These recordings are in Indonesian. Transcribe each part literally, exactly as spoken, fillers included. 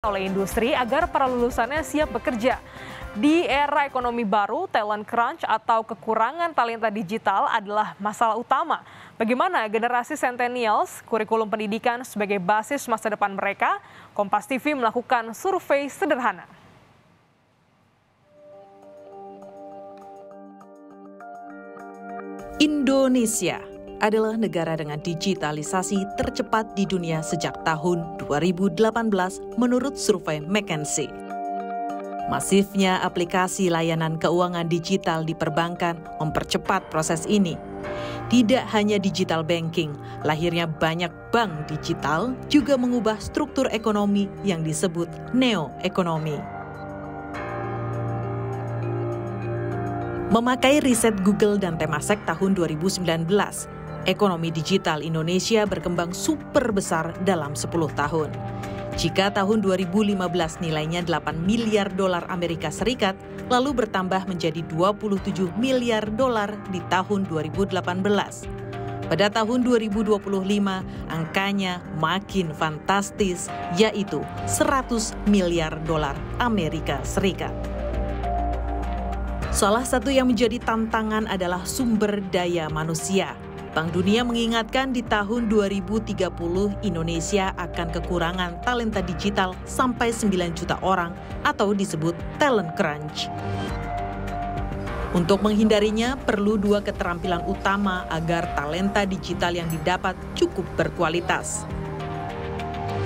Oleh industri agar para lulusannya siap bekerja. Di era ekonomi baru, talent crunch atau kekurangan talenta digital adalah masalah utama. Bagaimana generasi Centennials, kurikulum pendidikan sebagai basis masa depan mereka? Kompas T V melakukan survei sederhana. Indonesia adalah negara dengan digitalisasi tercepat di dunia sejak tahun dua ribu delapan belas menurut survei McKinsey. Masifnya aplikasi layanan keuangan digital di perbankan mempercepat proses ini. Tidak hanya digital banking, lahirnya banyak bank digital juga mengubah struktur ekonomi yang disebut neo-ekonomi. Memakai riset Google dan Temasek tahun dua ribu sembilan belas, ekonomi digital Indonesia berkembang super besar dalam sepuluh tahun. Jika tahun dua ribu lima belas nilainya delapan miliar dolar Amerika Serikat, lalu bertambah menjadi dua puluh tujuh miliar dolar di tahun dua ribu delapan belas. Pada tahun dua ribu dua puluh lima, angkanya makin fantastis, yaitu seratus miliar dolar Amerika Serikat. Salah satu yang menjadi tantangan adalah sumber daya manusia. Bank Dunia mengingatkan di tahun dua ribu tiga puluh Indonesia akan kekurangan talenta digital sampai sembilan juta orang atau disebut talent crunch. Untuk menghindarinya perlu dua keterampilan utama agar talenta digital yang didapat cukup berkualitas.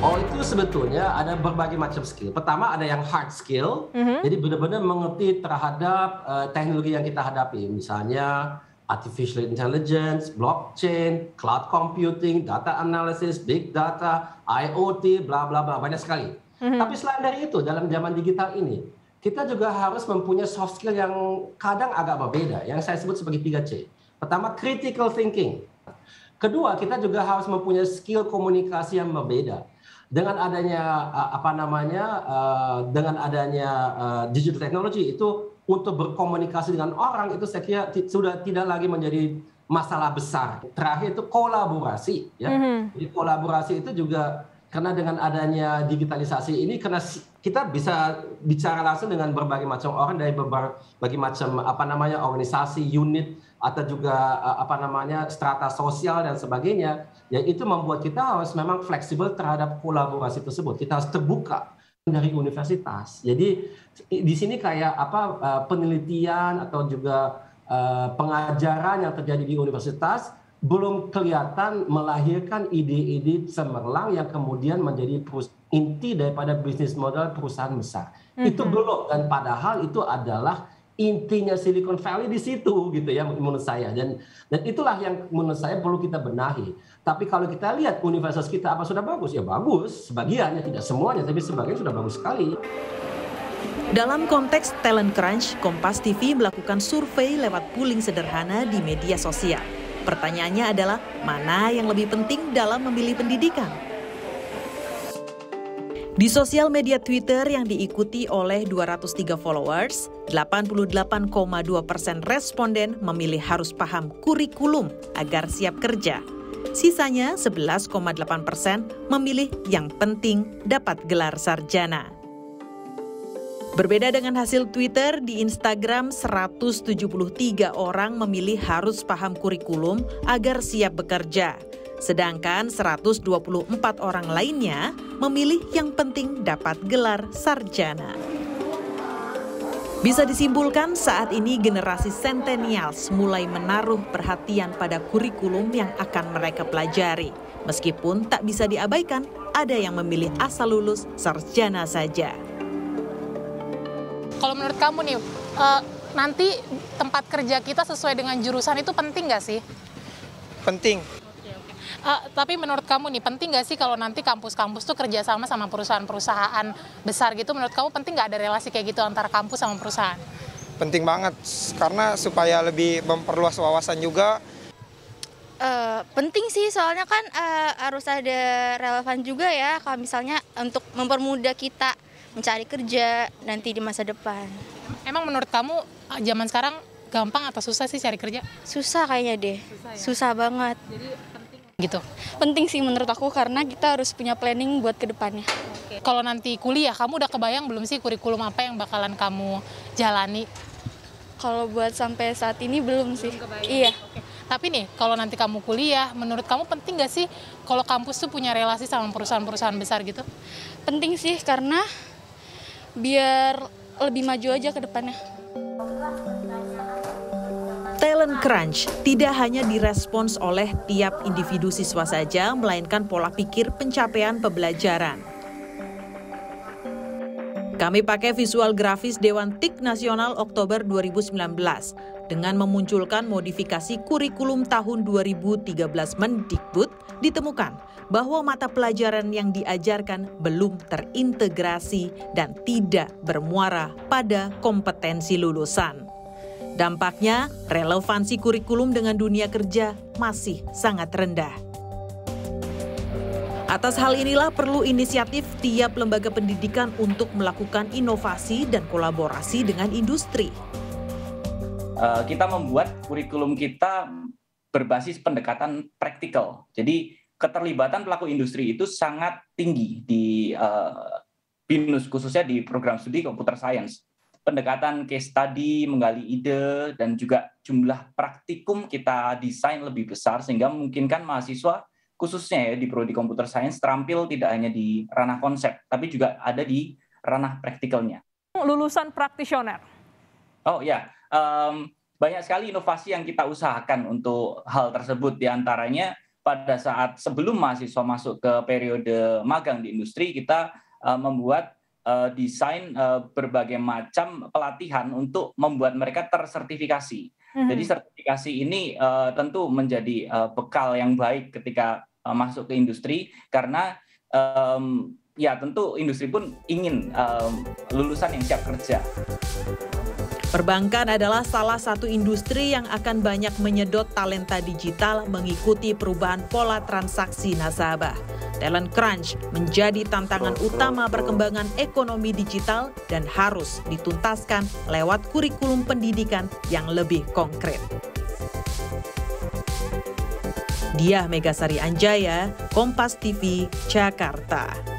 Oh, itu sebetulnya ada berbagai macam skill. Pertama ada yang hard skill, mm-hmm. jadi benar-benar mengerti terhadap uh, teknologi yang kita hadapi. Misalnya artificial intelligence, blockchain, cloud computing, data analysis, big data, I O T, bla bla bla, banyak sekali. Mm-hmm. Tapi selain dari itu, dalam zaman digital ini, kita juga harus mempunyai soft skill yang kadang agak berbeda, yang saya sebut sebagai tiga C. Pertama, critical thinking. Kedua, kita juga harus mempunyai skill komunikasi yang berbeda. Dengan adanya apa namanya, dengan adanya digital technology itu, untuk berkomunikasi dengan orang itu saya kira sudah tidak lagi menjadi masalah besar. Terakhir itu kolaborasi, ya. Mm-hmm. Jadi kolaborasi itu juga karena dengan adanya digitalisasi ini, karena kita bisa bicara langsung dengan berbagai macam orang dari berbagai macam apa namanya organisasi, unit atau juga apa namanya strata sosial dan sebagainya. Ya, itu membuat kita harus memang fleksibel terhadap kolaborasi tersebut. Kita harus terbuka dari universitas. Jadi di sini kayak apa penelitian atau juga pengajaran yang terjadi di universitas belum kelihatan melahirkan ide-ide cemerlang yang kemudian menjadi inti daripada bisnis model perusahaan besar. Mm-hmm. Itu belum, dan padahal itu adalah intinya Silicon Valley di situ gitu ya menurut saya. Dan dan itulah yang menurut saya perlu kita benahi. Tapi kalau kita lihat universitas kita apa sudah bagus? Ya bagus, sebagiannya, tidak semuanya, tapi sebagian sudah bagus sekali. Dalam konteks talent crunch, Kompas T V melakukan survei lewat polling sederhana di media sosial. Pertanyaannya adalah, mana yang lebih penting dalam memilih pendidikan? Di sosial media Twitter yang diikuti oleh dua ratus tiga followers, delapan puluh delapan koma dua persen responden memilih harus paham kurikulum agar siap kerja. Sisanya sebelas koma delapan persen memilih yang penting dapat gelar sarjana. Berbeda dengan hasil Twitter, di Instagram seratus tujuh puluh tiga orang memilih harus paham kurikulum agar siap bekerja. Sedangkan seratus dua puluh empat orang lainnya memilih yang penting dapat gelar sarjana. Bisa disimpulkan saat ini generasi Centennials mulai menaruh perhatian pada kurikulum yang akan mereka pelajari. Meskipun tak bisa diabaikan, ada yang memilih asal lulus sarjana saja. Kalau menurut kamu nih, uh, nanti tempat kerja kita sesuai dengan jurusan itu penting nggak sih? Penting. Uh, tapi menurut kamu nih, penting nggak sih kalau nanti kampus-kampus tuh kerjasama sama perusahaan-perusahaan besar gitu? Menurut kamu penting nggak ada relasi kayak gitu antara kampus sama perusahaan? Penting banget, karena supaya lebih memperluas wawasan juga. Uh, penting sih, soalnya kan uh, harus ada relevan juga ya, kalau misalnya untuk mempermudah kita mencari kerja nanti di masa depan. Emang menurut kamu zaman sekarang gampang atau susah sih cari kerja? Susah kayaknya deh, susah, ya? Susah banget. Jadi penting gitu. Penting sih menurut aku karena kita harus punya planning buat kedepannya. Oke. Okay. Kalau nanti kuliah, kamu udah kebayang belum sih kurikulum apa yang bakalan kamu jalani? Kalau buat sampai saat ini belum, belum sih. Kebayang. Iya. Okay. Tapi nih, kalau nanti kamu kuliah, menurut kamu penting nggak sih kalau kampus tuh punya relasi sama perusahaan-perusahaan besar gitu? Penting sih, karena biar lebih maju aja ke depannya. Talent crunch tidak hanya direspons oleh tiap individu siswa saja, melainkan pola pikir pencapaian pembelajaran. Kami pakai visual grafis Dewan T I K Nasional Oktober dua ribu sembilan belas dengan memunculkan modifikasi kurikulum tahun dua ribu tiga belas Mendikbud, ditemukan bahwa mata pelajaran yang diajarkan belum terintegrasi dan tidak bermuara pada kompetensi lulusan. Dampaknya, relevansi kurikulum dengan dunia kerja masih sangat rendah. Atas hal inilah perlu inisiatif tiap lembaga pendidikan untuk melakukan inovasi dan kolaborasi dengan industri. Kita membuat kurikulum kita berbasis pendekatan praktikal. Jadi keterlibatan pelaku industri itu sangat tinggi di uh, BINUS, khususnya di program studi Computer Science. Pendekatan case study, menggali ide, dan juga jumlah praktikum kita desain lebih besar sehingga memungkinkan mahasiswa khususnya ya di prodi Computer Science terampil tidak hanya di ranah konsep tapi juga ada di ranah praktikalnya. Lulusan praktisioner. Oh ya, um, banyak sekali inovasi yang kita usahakan untuk hal tersebut, diantaranya pada saat sebelum mahasiswa masuk ke periode magang di industri kita uh, membuat Uh, desain uh, berbagai macam pelatihan untuk membuat mereka tersertifikasi. Mm-hmm. Jadi sertifikasi ini uh, tentu menjadi uh, bekal yang baik ketika uh, masuk ke industri, karena um, ya tentu industri pun ingin um, lulusan yang siap kerja. Perbankan adalah salah satu industri yang akan banyak menyedot talenta digital mengikuti perubahan pola transaksi nasabah. Talent crunch menjadi tantangan utama perkembangan ekonomi digital dan harus dituntaskan lewat kurikulum pendidikan yang lebih konkret. Diah Megasari Anjaya, Kompas T V, Jakarta.